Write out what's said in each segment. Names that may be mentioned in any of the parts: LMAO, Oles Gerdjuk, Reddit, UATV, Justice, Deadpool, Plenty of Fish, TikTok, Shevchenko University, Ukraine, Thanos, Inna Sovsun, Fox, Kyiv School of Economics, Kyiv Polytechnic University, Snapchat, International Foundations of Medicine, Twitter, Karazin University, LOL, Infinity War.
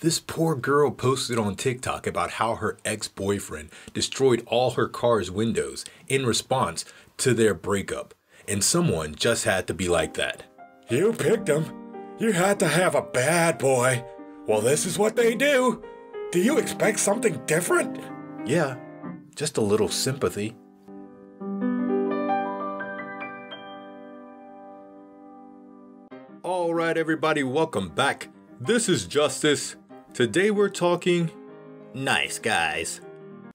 This poor girl posted on TikTok about how her ex-boyfriend destroyed all her car's windows in response to their breakup. And someone just had to be like that. You picked them. You had to have a bad boy. Well, this is what they do. Do you expect something different? Yeah, just a little sympathy. All right, everybody, welcome back. This is Justice. Today we're talking nice guys.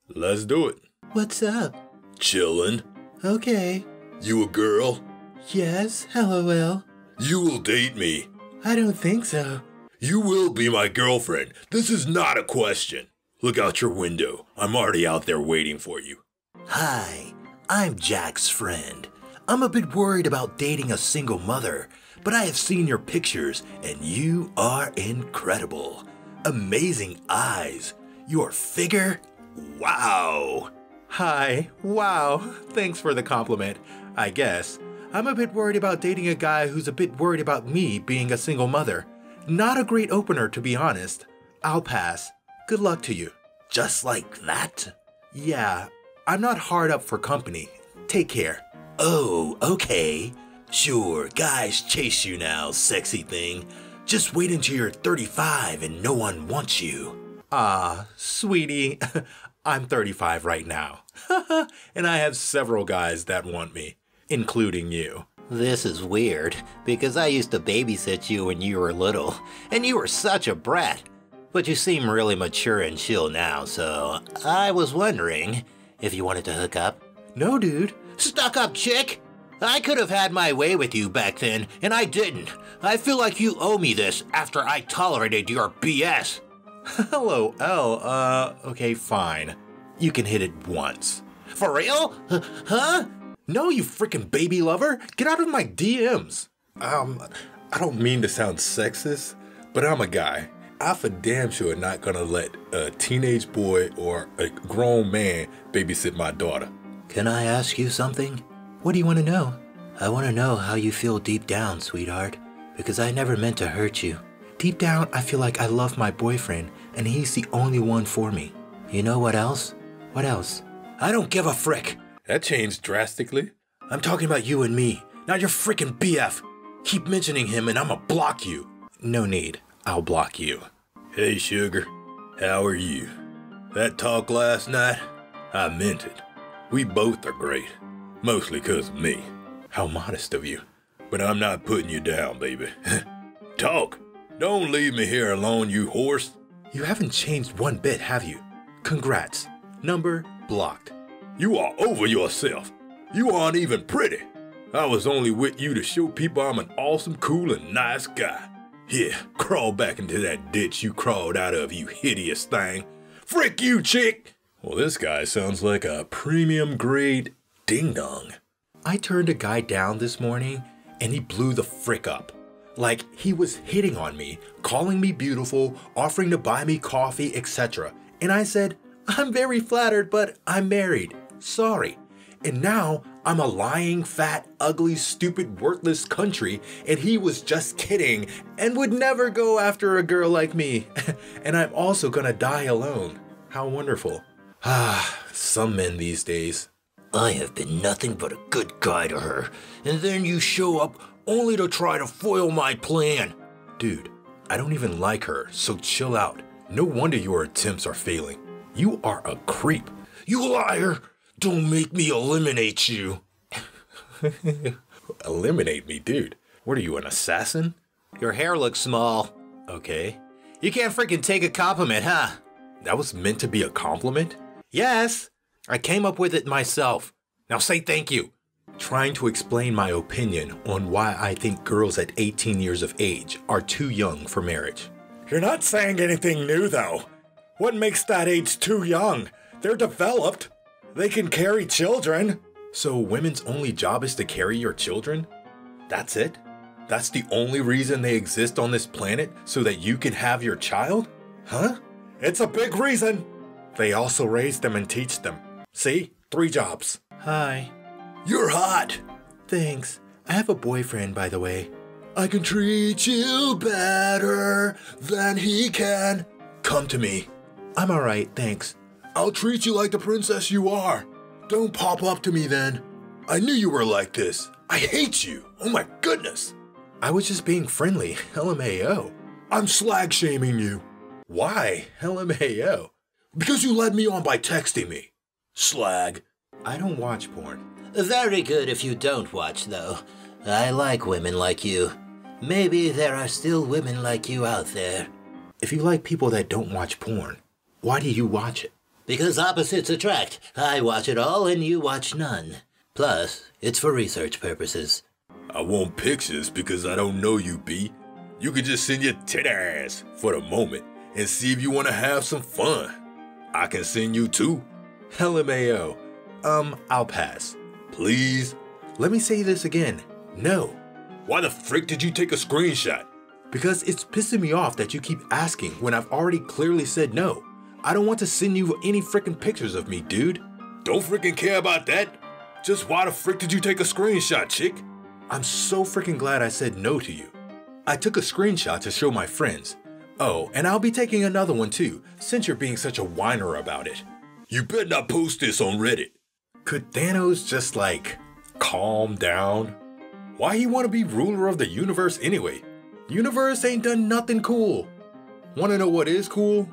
Let's do it. What's up? Chillin'. Okay. You a girl? Yes, lol. You will date me. I don't think so. You will be my girlfriend. This is not a question. Look out your window. I'm already out there waiting for you. Hi, I'm Jack's friend. I'm a bit worried about dating a single mother, but I have seen your pictures and you are incredible. Amazing eyes. Your figure? Wow. Hi, wow. Thanks for the compliment, I guess. I'm a bit worried about dating a guy who's a bit worried about me being a single mother. Not a great opener, to be honest. I'll pass. Good luck to you. Just like that? Yeah, I'm not hard up for company. Take care. Oh, okay. Sure, guys chase you now, sexy thing. Just wait until you're 35 and no one wants you. Ah, sweetie, I'm 35 right now. And I have several guys that want me, including you. This is weird, because I used to babysit you when you were little, and you were such a brat. But you seem really mature and chill now, so I was wondering if you wanted to hook up. No, dude. Stuck up chick! I could have had my way with you back then, and I didn't. I feel like you owe me this after I tolerated your BS. Hello, L. Okay, fine. You can hit it once. For real? Huh? No, you freaking baby lover! Get out of my DMs! I don't mean to sound sexist, but I'm a guy. I for damn sure not gonna let a teenage boy or a grown man babysit my daughter. Can I ask you something? What do you want to know? I want to know how you feel deep down, sweetheart, because I never meant to hurt you. Deep down, I feel like I love my boyfriend, and he's the only one for me. You know what else? What else? I don't give a frick! That changed drastically. I'm talking about you and me, not your frickin' BF. Keep mentioning him and I'ma block you. No need, I'll block you. Hey, sugar, how are you? That talk last night, I meant it. We both are great, mostly 'cause of me. How modest of you. But I'm not putting you down, baby. Talk, don't leave me here alone, you horse. You haven't changed one bit, have you? Congrats, number blocked. You are over yourself. You aren't even pretty. I was only with you to show people I'm an awesome, cool, and nice guy. Yeah, crawl back into that ditch you crawled out of, you hideous thing. Frick you, chick! Well, this guy sounds like a premium grade ding-dong. I turned a guy down this morning, and he blew the frick up. Like, he was hitting on me, calling me beautiful, offering to buy me coffee, etc. And I said, I'm very flattered, but I'm married. Sorry. And now I'm a lying, fat, ugly, stupid, worthless country, and he was just kidding and would never go after a girl like me. And I'm also gonna die alone. How wonderful. Ah, some men these days. I have been nothing but a good guy to her, and then you show up only to try to foil my plan. Dude, I don't even like her, so chill out. No wonder your attempts are failing. You are a creep. You liar! Don't make me eliminate you. Eliminate me, dude? What are you, an assassin? Your hair looks small. Okay. You can't freaking take a compliment, huh? That was meant to be a compliment? Yes. I came up with it myself. Now say thank you. Trying to explain my opinion on why I think girls at 18 years of age are too young for marriage. You're not saying anything new, though. What makes that age too young? They're developed. They can carry children. So women's only job is to carry your children? That's it? That's the only reason they exist on this planet, so that you can have your child? Huh? It's a big reason. They also raise them and teach them. See? 3 jobs. Hi. You're hot. Thanks. I have a boyfriend, by the way. I can treat you better than he can. Come to me. I'm alright, thanks. I'll treat you like the princess you are. Don't pop up to me then. I knew you were like this. I hate you. Oh my goodness. I was just being friendly, LMAO. I'm slag shaming you. Why, LMAO? Because you led me on by texting me. Slag. I don't watch porn. Very good if you don't watch, though. I like women like you. Maybe there are still women like you out there. If you like people that don't watch porn, why do you watch it? Because opposites attract. I watch it all and you watch none. Plus, it's for research purposes. I want pictures because I don't know you, B. You can just send your tit ass for the moment and see if you want to have some fun. I can send you too. LMAO. I'll pass. Please? Let me say this again. No. Why the frick did you take a screenshot? Because it's pissing me off that you keep asking when I've already clearly said no. I don't want to send you any frickin' pictures of me, dude. Don't frickin' care about that. Just why the frick did you take a screenshot, chick? I'm so frickin' glad I said no to you. I took a screenshot to show my friends. Oh, and I'll be taking another one too, since you're being such a whiner about it. You better not post this on Reddit. Could Thanos just, like, calm down? Why he want to be ruler of the universe anyway? Universe ain't done nothing cool. Want to know what is cool?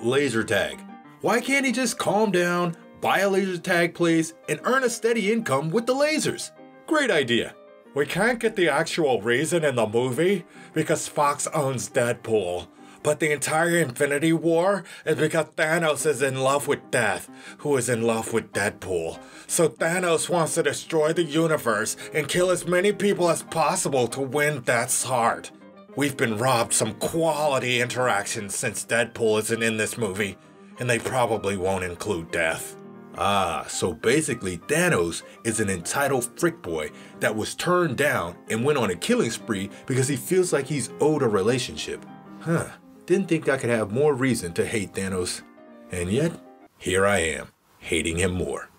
Laser tag. Why can't he just calm down, buy a laser tag place, and earn a steady income with the lasers? Great idea. We can't get the actual reason in the movie because Fox owns Deadpool. But the entire Infinity War is because Thanos is in love with Death, who is in love with Deadpool. So Thanos wants to destroy the universe and kill as many people as possible to win Death's heart. We've been robbed some quality interactions since Deadpool isn't in this movie, and they probably won't include Death. Ah, so basically Thanos is an entitled frick boy that was turned down and went on a killing spree because he feels like he's owed a relationship. Huh. Didn't think I could have more reason to hate Thanos. And yet, here I am, hating him more.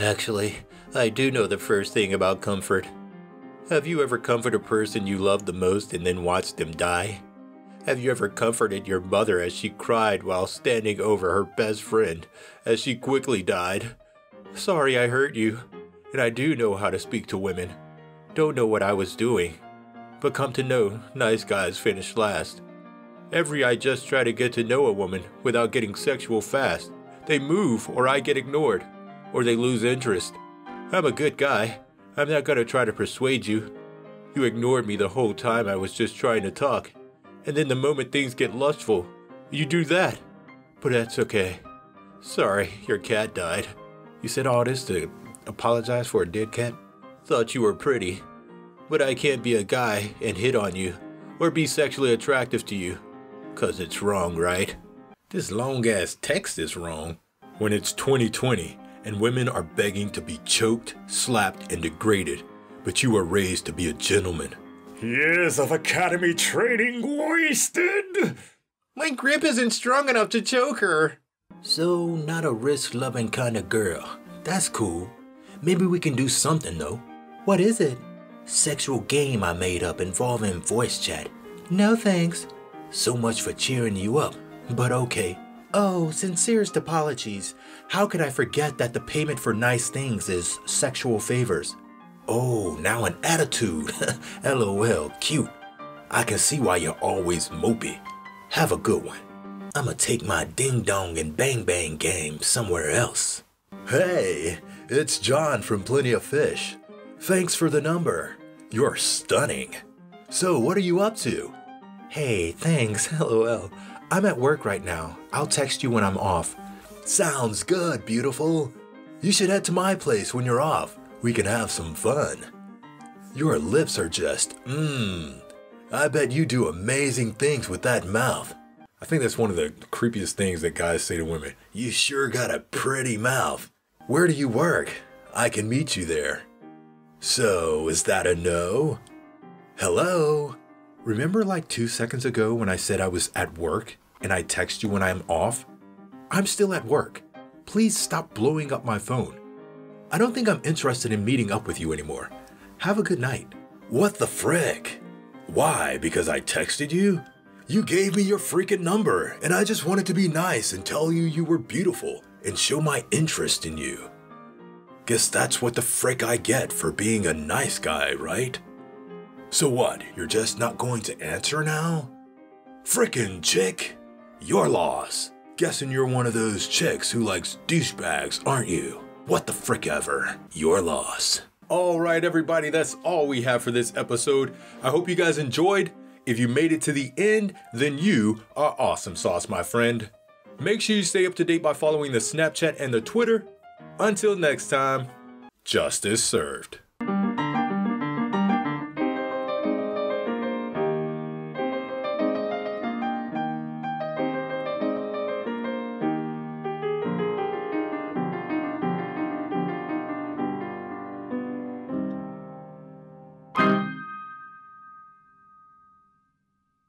Actually, I do know the first thing about comfort. Have you ever comforted a person you loved the most and then watched them die? Have you ever comforted your mother as she cried while standing over her best friend as she quickly died? Sorry I hurt you, and I do know how to speak to women. Don't know what I was doing, but come to know nice guys finish last. Every I just try to get to know a woman without getting sexual fast. They move or I get ignored, or they lose interest. I'm a good guy. I'm not gonna try to persuade you. You ignored me the whole time I was just trying to talk. And then the moment things get lustful, you do that. But that's okay. Sorry, your cat died. You said all this to apologize for a dead cat? Thought you were pretty. But I can't be a guy and hit on you, or be sexually attractive to you. 'Cause it's wrong, right? This long-ass text is wrong. When it's 2020 and women are begging to be choked, slapped, and degraded, but you were raised to be a gentleman. Years of academy training wasted! My grip isn't strong enough to choke her. So, not a risk-loving kind of girl. That's cool. Maybe we can do something, though. What is it? Sexual game I made up involving voice chat. No thanks. So much for cheering you up, but okay. Oh, sincerest apologies. How could I forget that the payment for nice things is sexual favors? Oh, now an attitude. LOL, cute. I can see why you're always mopey. Have a good one. I'ma take my ding-dong and bang-bang game somewhere else. Hey, it's John from Plenty of Fish. Thanks for the number. You're stunning. So, what are you up to? Hey, thanks, LOL. I'm at work right now. I'll text you when I'm off. Sounds good, beautiful. You should head to my place when you're off. We can have some fun. Your lips are just, I bet you do amazing things with that mouth. I think that's one of the creepiest things that guys say to women. You sure got a pretty mouth. Where do you work? I can meet you there. So, is that a no? Hello? Remember like 2 seconds ago when I said I was at work and I text you when I'm off? I'm still at work. Please stop blowing up my phone. I don't think I'm interested in meeting up with you anymore. Have a good night. What the frick? Why? Because I texted you? You gave me your freaking number, and I just wanted to be nice and tell you you were beautiful and show my interest in you. Guess that's what the frick I get for being a nice guy, right? So what, you're just not going to answer now? Frickin' chick, your loss. Guessing you're one of those chicks who likes douchebags, aren't you? What the frick ever, your loss. Alright everybody, that's all we have for this episode. I hope you guys enjoyed. If you made it to the end, then you are awesome sauce, my friend. Make sure you stay up to date by following the Snapchat and the Twitter. Until next time, justice served.